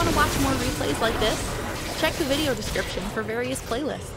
want to watch more replays like this, check the video description for various playlists.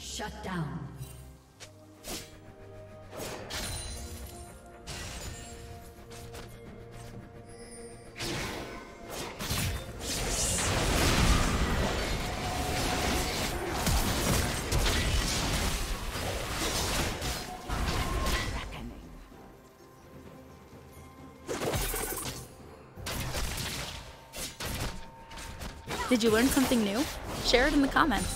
Shut down. Did you learn something new? Share it in the comments.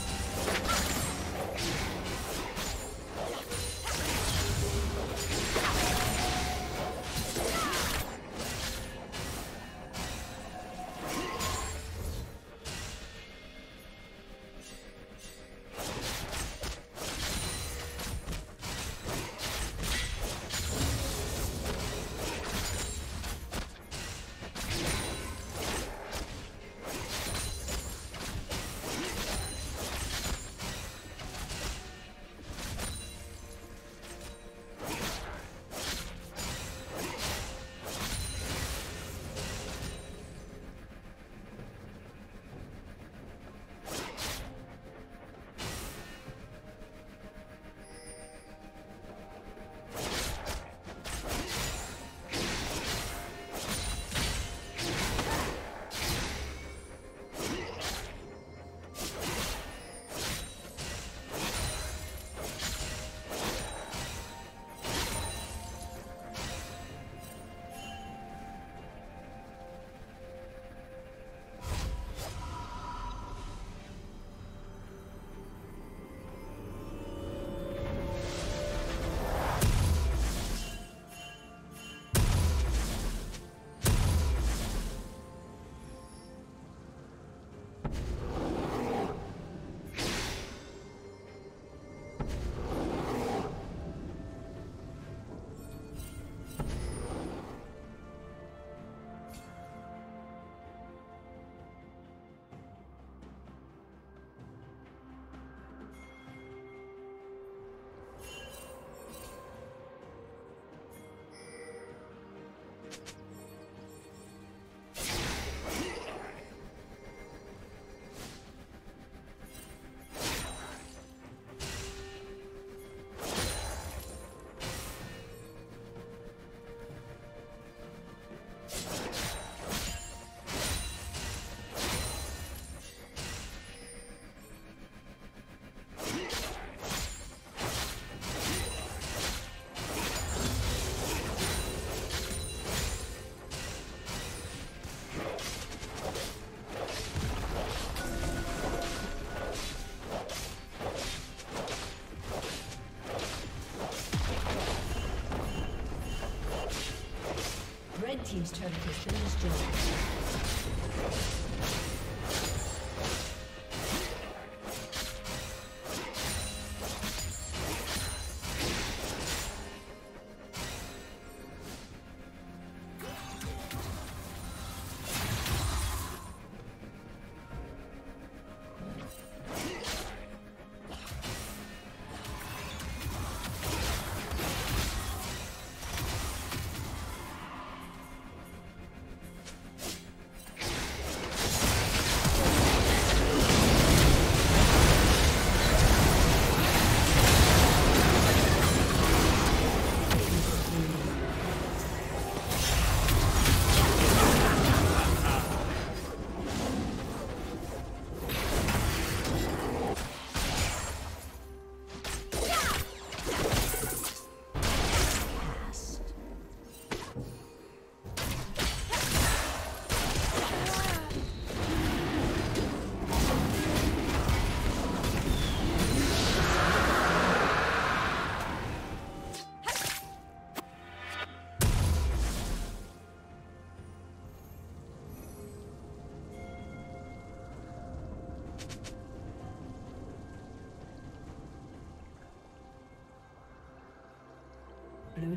Blue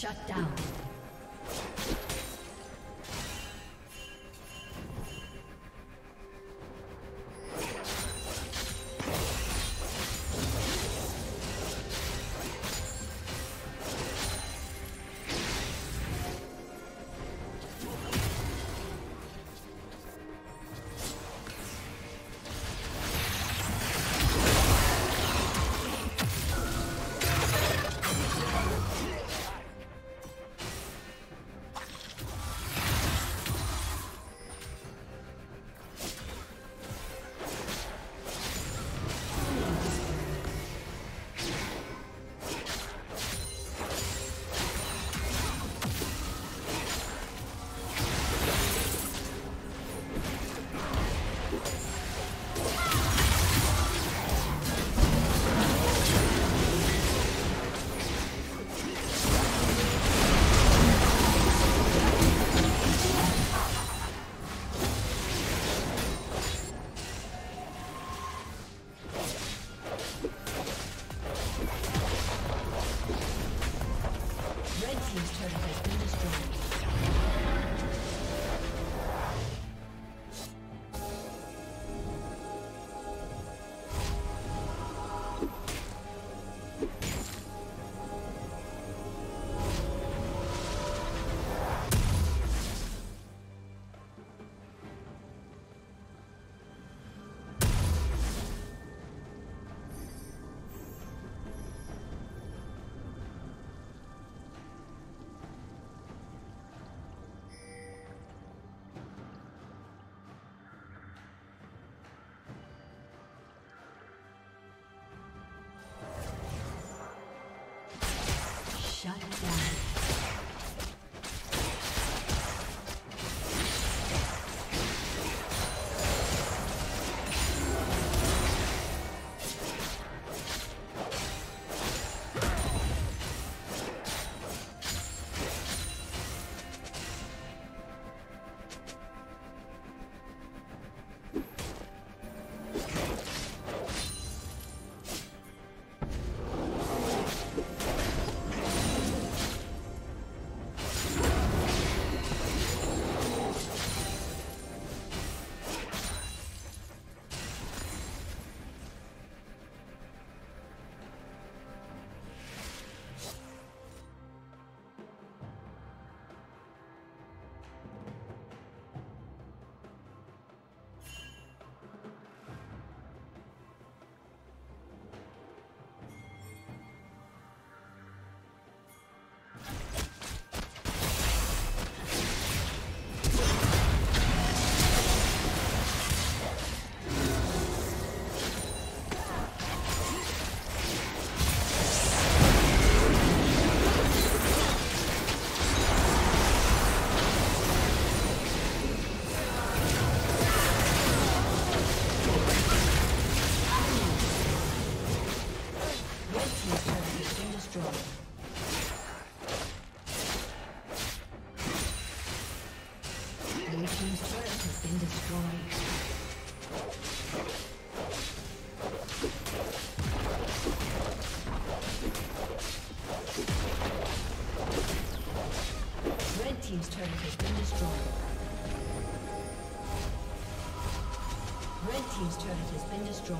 Shut down. Shut down. Team's turret has been destroyed. Red team's turret has been destroyed.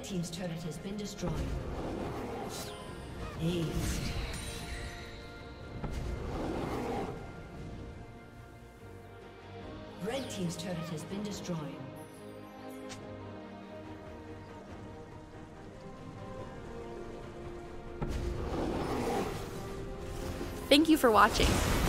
Red team's turret has been destroyed. Aced. Red team's turret has been destroyed. Thank you for watching.